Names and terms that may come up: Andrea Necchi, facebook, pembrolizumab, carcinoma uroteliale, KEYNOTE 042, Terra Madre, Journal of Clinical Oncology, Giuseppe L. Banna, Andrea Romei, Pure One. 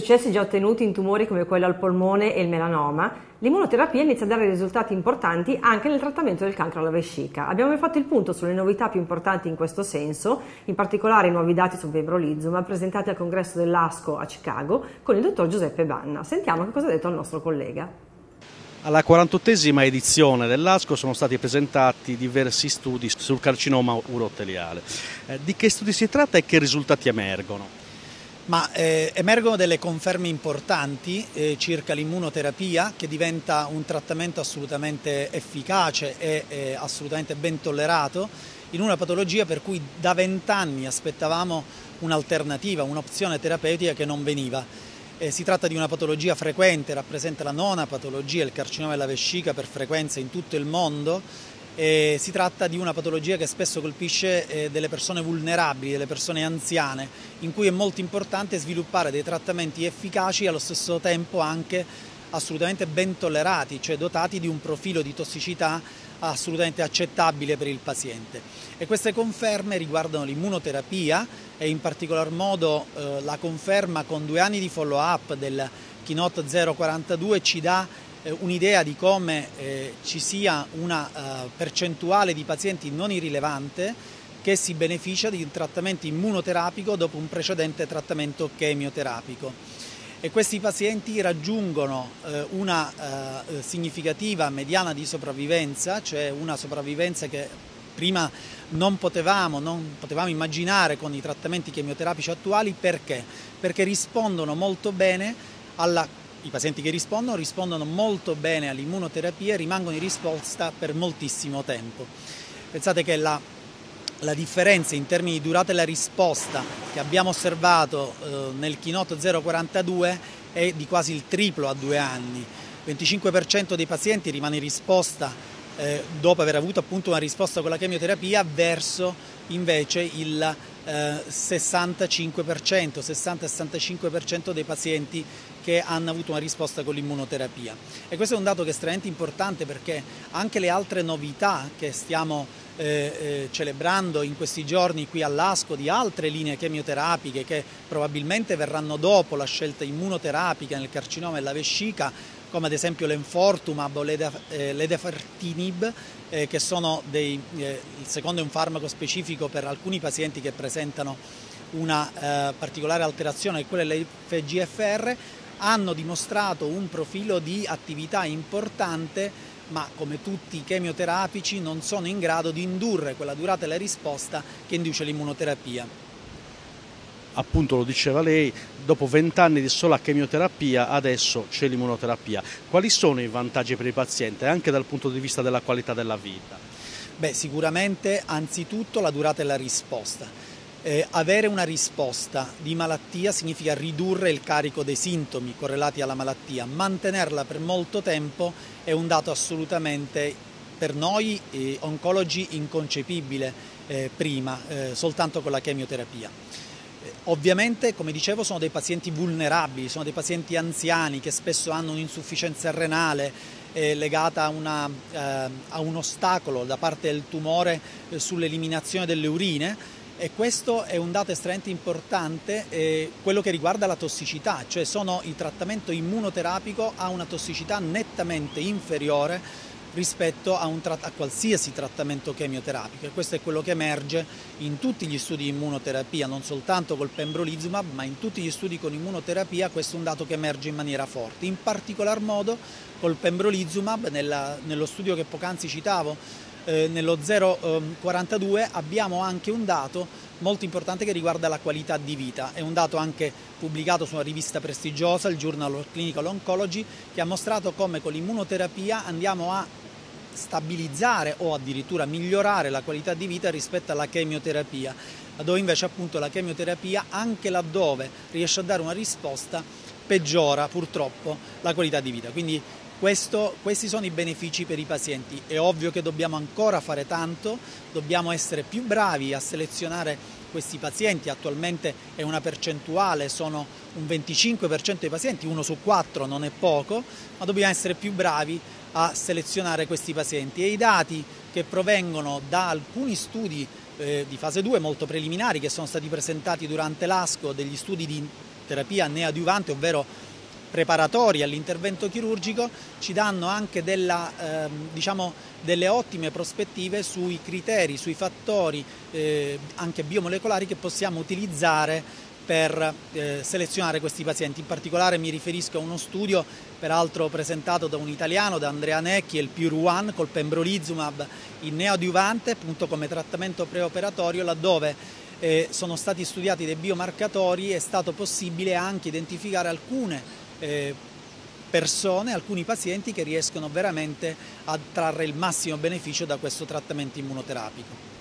successi già ottenuti in tumori come quello al polmone e il melanoma, l'immunoterapia inizia a dare risultati importanti anche nel trattamento del cancro alla vescica. Abbiamo fatto il punto sulle novità più importanti in questo senso, in particolare i nuovi dati su pembrolizumab presentati al congresso dell'ASCO a Chicago con il dottor Giuseppe Banna. Sentiamo che cosa ha detto il nostro collega. Alla 48esima edizione dell'ASCO sono stati presentati diversi studi sul carcinoma uroteliale. Di che studi si tratta e che risultati emergono? Emergono delle conferme importanti circa l'immunoterapia, che diventa un trattamento assolutamente efficace e assolutamente ben tollerato in una patologia per cui da 20 anni aspettavamo un'alternativa, un'opzione terapeutica che non veniva. Si tratta di una patologia frequente, rappresenta la 9ª patologia, il carcinoma della vescica, per frequenza in tutto il mondo. Si tratta di una patologia che spesso colpisce delle persone vulnerabili, delle persone anziane, in cui è molto importante sviluppare dei trattamenti efficaci e allo stesso tempo anche assolutamente ben tollerati, cioè dotati di un profilo di tossicità assolutamente accettabile per il paziente. E queste conferme riguardano l'immunoterapia e in particolar modo la conferma con 2 anni di follow-up del KEYNOTE 042 ci dà un'idea di come ci sia una percentuale di pazienti non irrilevante che si beneficia di un trattamento immunoterapico dopo un precedente trattamento chemioterapico. E questi pazienti raggiungono una significativa mediana di sopravvivenza, cioè una sopravvivenza che prima non potevamo immaginare con i trattamenti chemioterapici attuali. Perché? Perché rispondono molto bene i pazienti che rispondono molto bene all'immunoterapia e rimangono in risposta per moltissimo tempo. Pensate che la differenza in termini di durata della risposta che abbiamo osservato nel KEYNOTE 042 è di quasi il triplo a 2 anni. Il 25% dei pazienti rimane in risposta dopo aver avuto appunto una risposta con la chemioterapia, verso invece il 60-65% dei pazienti che hanno avuto una risposta con l'immunoterapia. E questo è un dato che è estremamente importante, perché anche le altre novità che stiamo celebrando in questi giorni qui all'ASCO di altre linee chemioterapiche che probabilmente verranno dopo la scelta immunoterapica nel carcinoma della vescica, come ad esempio l'enfortumab o l'edafertinib, che sono il secondo è un farmaco specifico per alcuni pazienti che presentano una particolare alterazione, quella dell'FGFR, hanno dimostrato un profilo di attività importante, ma come tutti i chemioterapici non sono in grado di indurre quella durata della risposta che induce l'immunoterapia. Appunto, lo diceva lei, dopo 20 anni di sola chemioterapia adesso c'è l'immunoterapia. Quali sono i vantaggi per il paziente anche dal punto di vista della qualità della vita? Sicuramente anzitutto la durata della risposta. Avere una risposta di malattia significa ridurre il carico dei sintomi correlati alla malattia. Mantenerla per molto tempo è un dato assolutamente per noi oncologi inconcepibile prima, soltanto con la chemioterapia. Ovviamente, come dicevo, sono dei pazienti vulnerabili, sono dei pazienti anziani che spesso hanno un'insufficienza renale legata a un ostacolo da parte del tumore sull'eliminazione delle urine. E questo è un dato estremamente importante, quello che riguarda la tossicità, cioè il trattamento immunoterapico ha una tossicità nettamente inferiore rispetto a qualsiasi trattamento chemioterapico, e questo è quello che emerge in tutti gli studi di immunoterapia, non soltanto col pembrolizumab, ma in tutti gli studi con immunoterapia. Questo è un dato che emerge in maniera forte, in particolar modo col pembrolizumab. Nello studio che poc'anzi citavo, nello 042, abbiamo anche un dato molto importante che riguarda la qualità di vita. È un dato anche pubblicato su una rivista prestigiosa, il Journal of Clinical Oncology, che ha mostrato come con l'immunoterapia andiamo a stabilizzare o addirittura migliorare la qualità di vita rispetto alla chemioterapia, dove invece appunto la chemioterapia, anche laddove riesce a dare una risposta, peggiora purtroppo la qualità di vita. Quindi questi sono i benefici per i pazienti. È ovvio che dobbiamo ancora fare tanto, dobbiamo essere più bravi a selezionare questi pazienti. Attualmente è una percentuale, sono un 25% dei pazienti, 1 su 4, non è poco, ma dobbiamo essere più bravi a selezionare questi pazienti. E i dati che provengono da alcuni studi di fase 2 molto preliminari che sono stati presentati durante l'ASCO, degli studi di terapia neoadiuvante, ovvero preparatoria all'intervento chirurgico, ci danno anche delle ottime prospettive sui criteri, sui fattori anche biomolecolari che possiamo utilizzare per selezionare questi pazienti. In particolare mi riferisco a uno studio peraltro presentato da un italiano, da Andrea Necchi, il Pure One, col pembrolizumab in neoadiuvante, appunto come trattamento preoperatorio, laddove sono stati studiati dei biomarcatori, è stato possibile anche identificare alcune persone, alcuni pazienti che riescono veramente a trarre il massimo beneficio da questo trattamento immunoterapico.